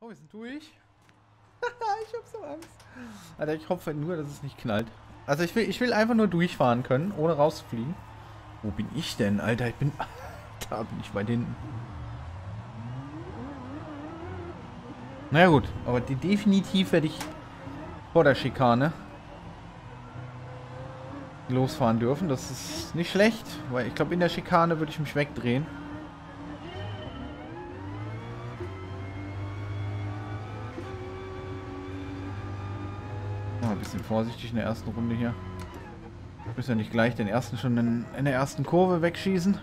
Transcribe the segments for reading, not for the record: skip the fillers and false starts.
Oh, wir sind durch. Ich hab so Angst. Alter, ich hoffe nur, dass es nicht knallt. Also ich will einfach nur durchfahren können, ohne rauszufliegen. Wo bin ich denn? Alter, ich bin... Da bin ich weit hinten. Na ja, gut. Aber definitiv werde ich vor der Schikane losfahren dürfen. Das ist nicht schlecht, weil ich glaube, in der Schikane würde ich mich wegdrehen. Ein bisschen vorsichtig in der ersten Runde hier. Wir müssen ja nicht gleich den ersten schon in der ersten Kurve wegschießen.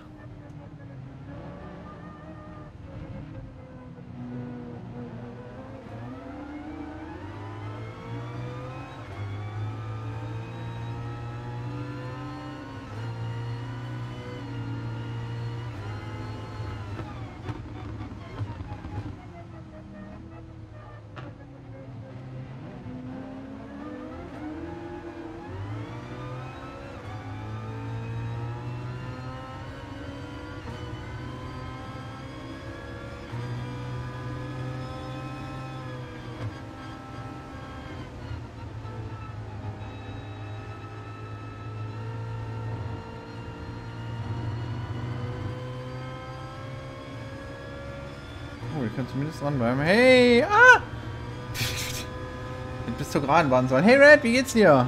Ich kann zumindest dranbleiben. Hey! Ah! Bis zur geraden Bahn sollen. Hey Red, wie geht's dir?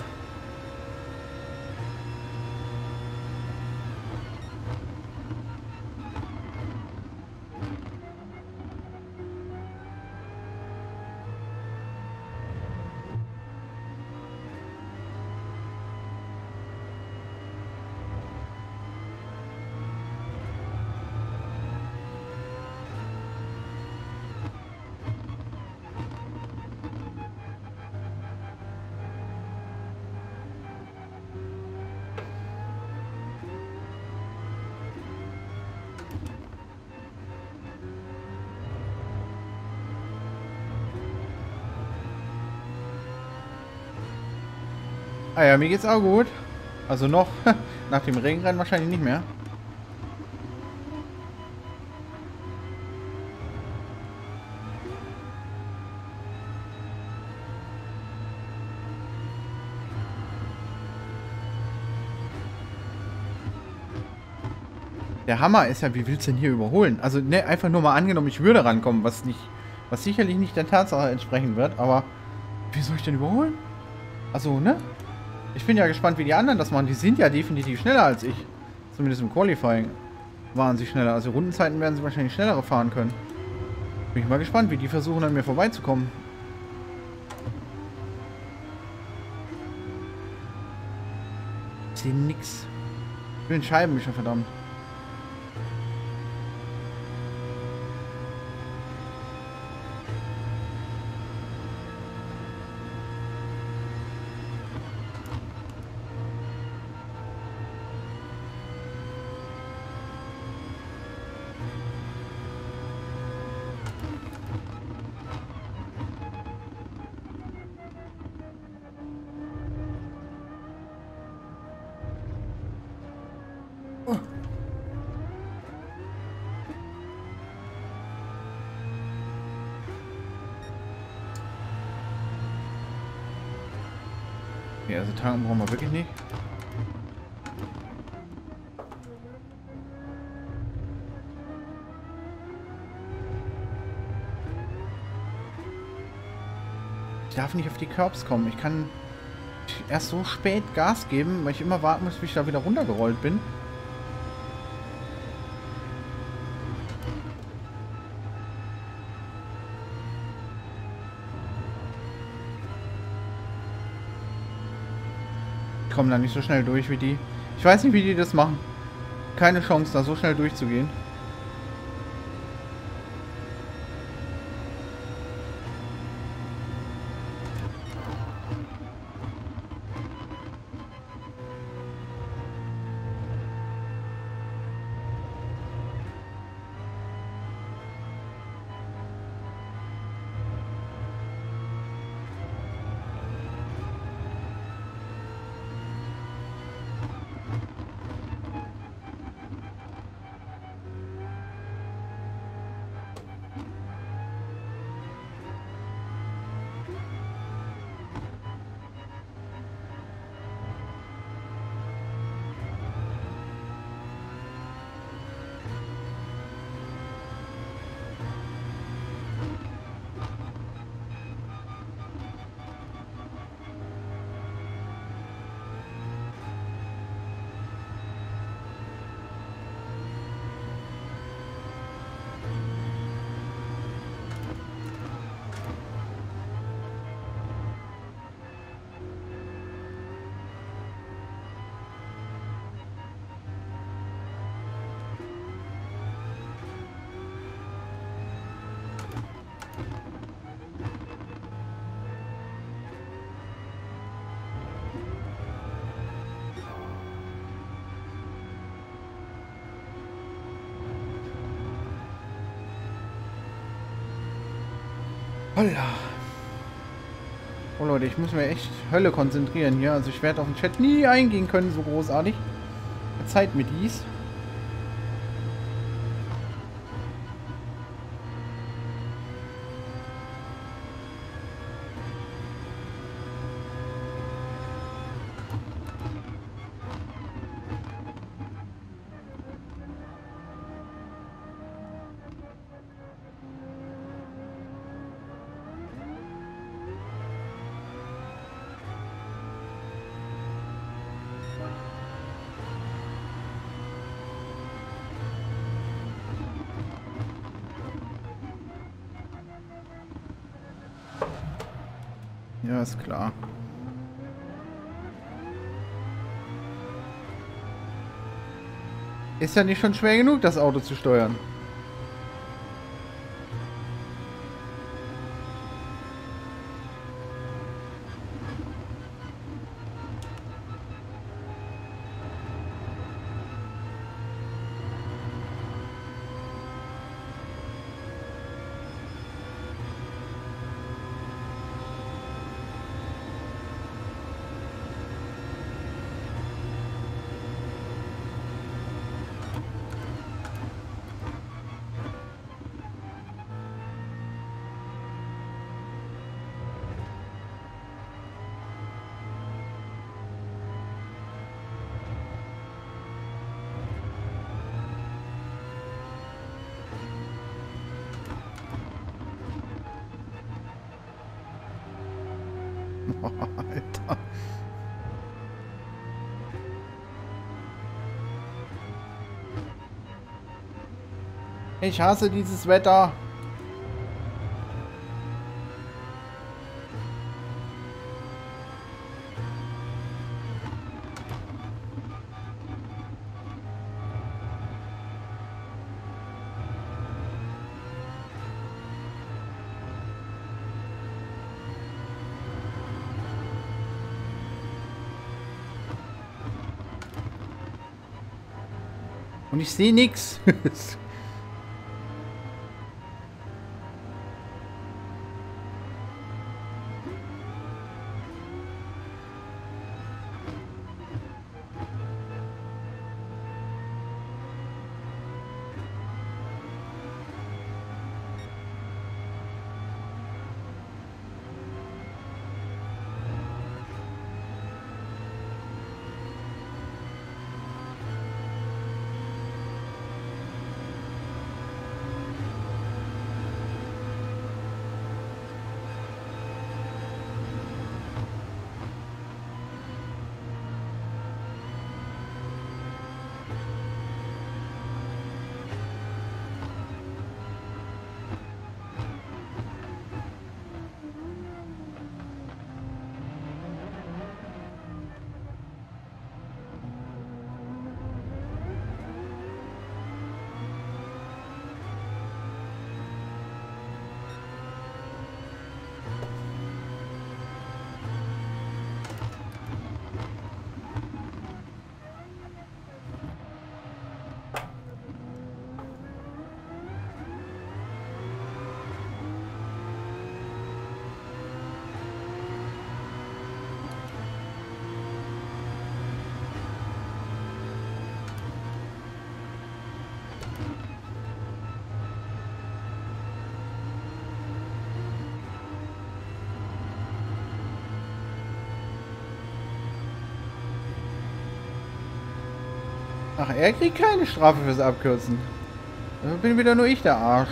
Ah ja, mir geht's auch gut. Also noch. Nach dem Regenrennen wahrscheinlich nicht mehr. Der Hammer ist ja, wie willst du denn hier überholen? Also ne, einfach nur mal angenommen, ich würde rankommen, was sicherlich nicht der Tatsache entsprechen wird, aber wie soll ich denn überholen? Also, ne? Ich bin ja gespannt, wie die anderen das machen. Die sind ja definitiv schneller als ich. Zumindest im Qualifying waren sie schneller. Also Rundenzeiten werden sie wahrscheinlich schneller fahren können. Bin ich mal gespannt, wie die versuchen, an mir vorbeizukommen. Ich sehe nix. Ich bin ein Scheibenwischer, verdammt. Ja, also tanken brauchen wir wirklich nicht. Ich darf nicht auf die Curbs kommen. Ich kann erst so spät Gas geben, weil ich immer warten muss, bis ich da wieder runtergerollt bin. Ich komme da nicht so schnell durch wie die. Ich weiß nicht, wie die das machen. Keine Chance, da so schnell durchzugehen. Holla. Oh Leute, ich muss mir echt Hölle konzentrieren hier. Also ich werde auf den Chat nie eingehen können, so großartig. Verzeiht mir dies. Ja, ist klar. Ist ja nicht schon schwer genug, das Auto zu steuern. Alter. Ich hasse dieses Wetter. Und ich sehe nichts. Ach, er kriegt keine Strafe fürs Abkürzen. Dann bin wieder nur ich der Arsch.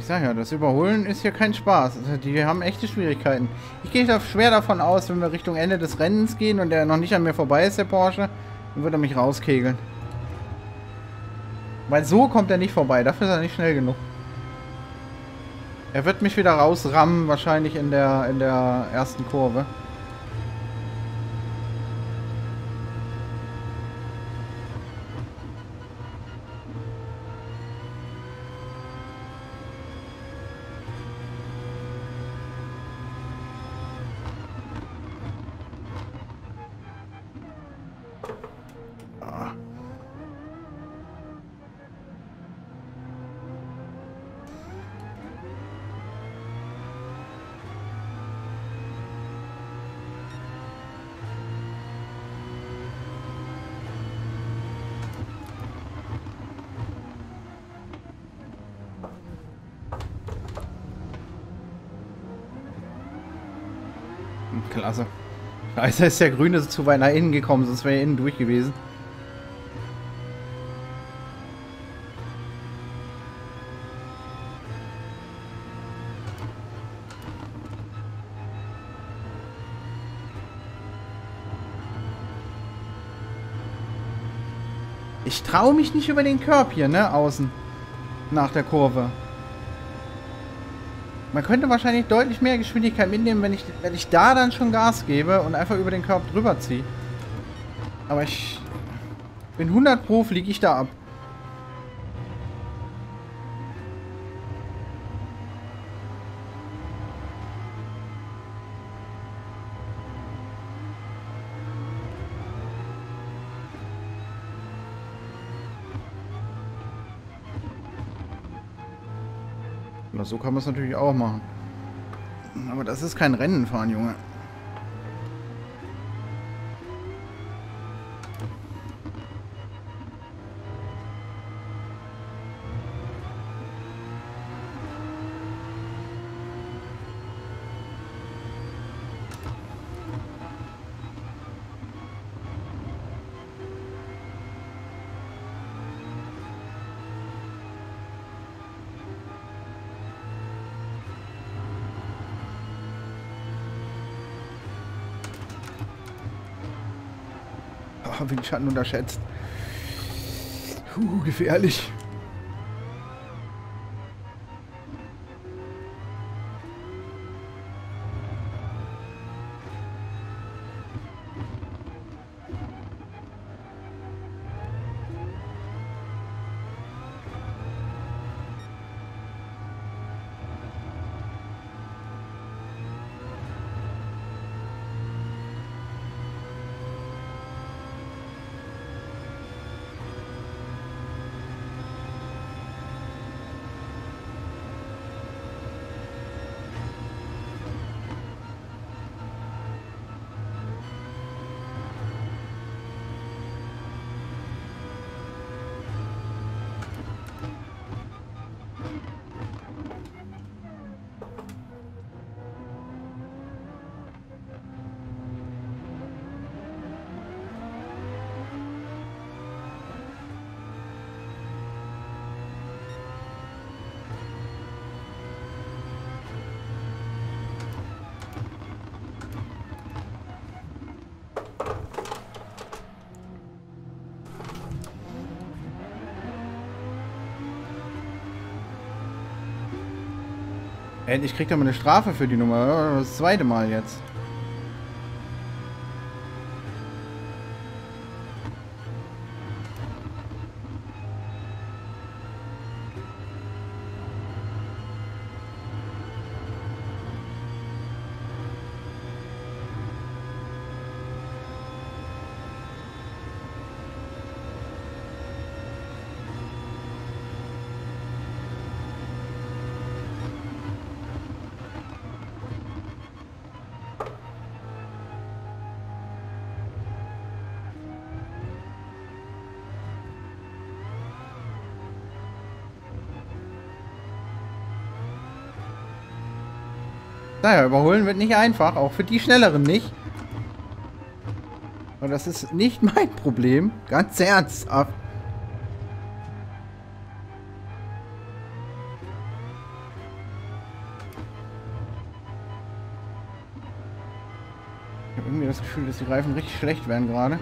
Ich sage ja, das Überholen ist hier kein Spaß. Also die haben echte Schwierigkeiten. Ich gehe da schwer davon aus, wenn wir Richtung Ende des Rennens gehen und der noch nicht an mir vorbei ist, der Porsche, dann wird er mich rauskegeln. Weil so kommt er nicht vorbei. Dafür ist er nicht schnell genug. Er wird mich wieder rausrammen, wahrscheinlich in der ersten Kurve. Klasse. Scheiße, ist der Grüne zu weit nach innen gekommen, sonst wäre er innen durch gewesen. Ich traue mich nicht über den Körb hier, ne, außen. Nach der Kurve. Man könnte wahrscheinlich deutlich mehr Geschwindigkeit mitnehmen, wenn ich da dann schon Gas gebe und einfach über den Körper drüber ziehe. Aber ich bin 100 Pro, fliege ich da ab. So kann man es natürlich auch machen. Aber das ist kein Rennen fahren, Junge. Wie den Schatten unterschätzt. Gefährlich. Endlich kriegt er mal eine Strafe für die Nummer. Das zweite Mal jetzt. Naja, überholen wird nicht einfach, auch für die Schnelleren nicht. Aber das ist nicht mein Problem, ganz ernsthaft. habe irgendwie das Gefühl, dass die Reifen richtig schlecht werden gerade.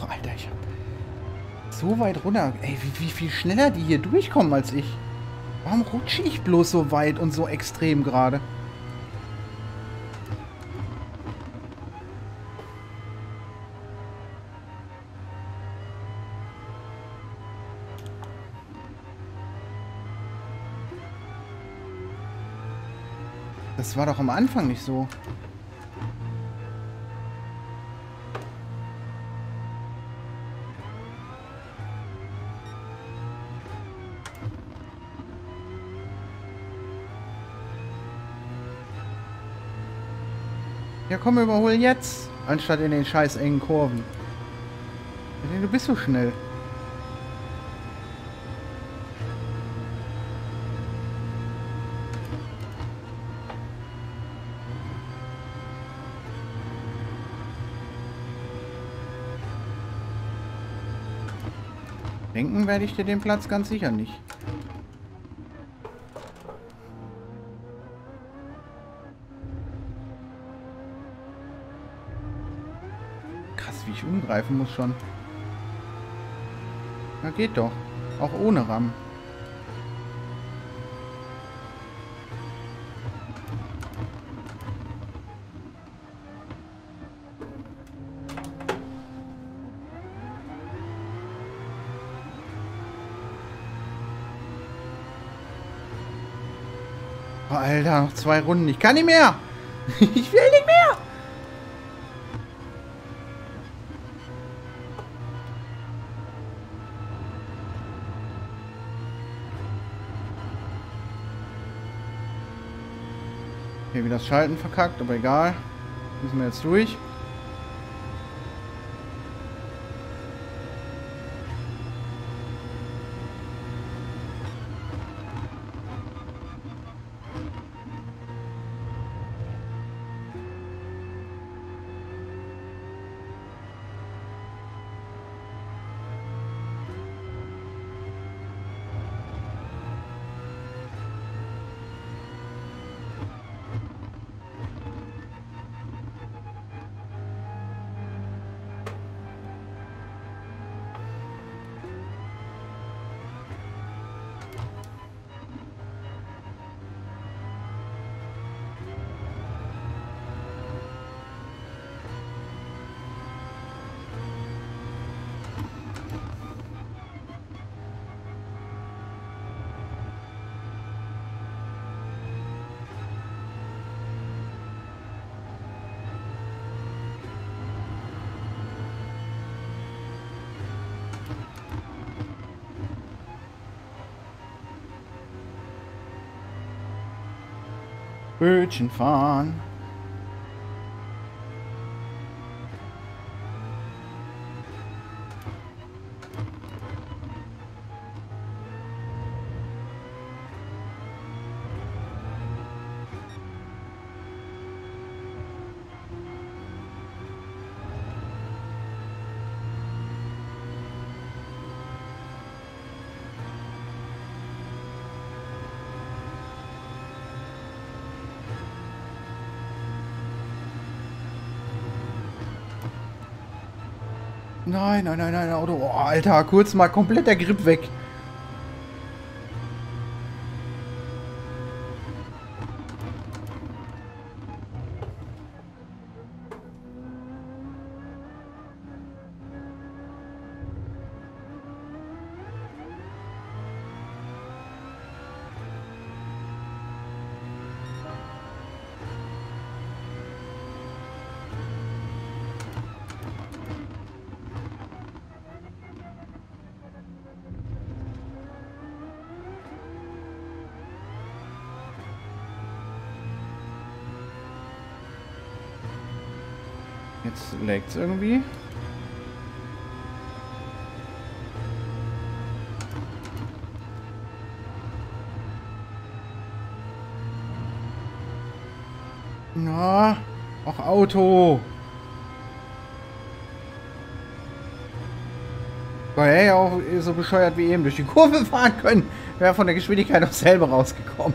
Boah, Alter, ich habe so weit runter. Ey, wie viel schneller die hier durchkommen als ich. Warum rutsche ich bloß so weit und so extrem gerade? Das war doch am Anfang nicht so. Ja, komm, überhol jetzt, anstatt in den scheiß engen Kurven. Du bist so schnell. Denken werde ich dir den Platz ganz sicher nicht. Krass, wie ich umgreifen muss schon. Na, geht doch. Auch ohne Ramm. Alter, noch 2 Runden. Ich kann nicht mehr. Ich will nicht mehr. Okay, wieder das Schalten verkackt, aber egal. Müssen wir jetzt durch. Bötchen fahren. Nein, nein, nein, nein, Auto. Oh, Alter, kurz mal komplett der Grip weg. Jetzt laggt es irgendwie. Na, auch Auto. Weil er ja auch so bescheuert wie eben durch die Kurve fahren können, wäre von der Geschwindigkeit auch selber rausgekommen.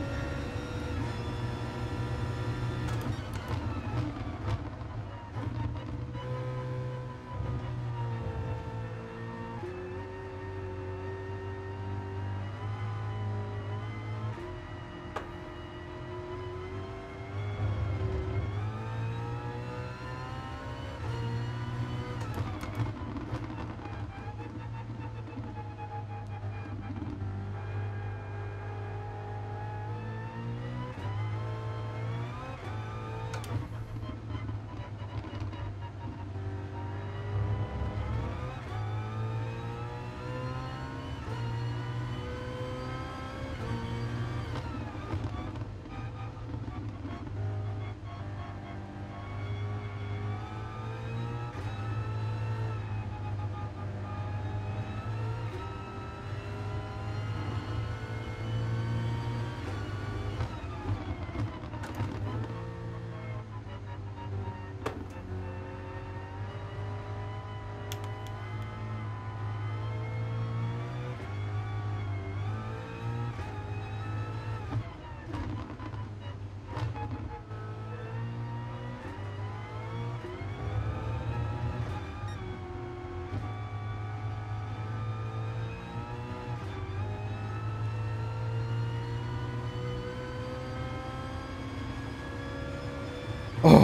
Oh.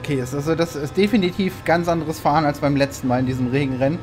Okay, also das ist definitiv ganz anderes Fahren als beim letzten Mal in diesem Regenrennen.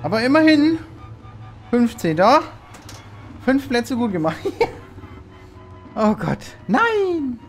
Aber immerhin 15 da. 5 Plätze gut gemacht. Oh Gott. Nein!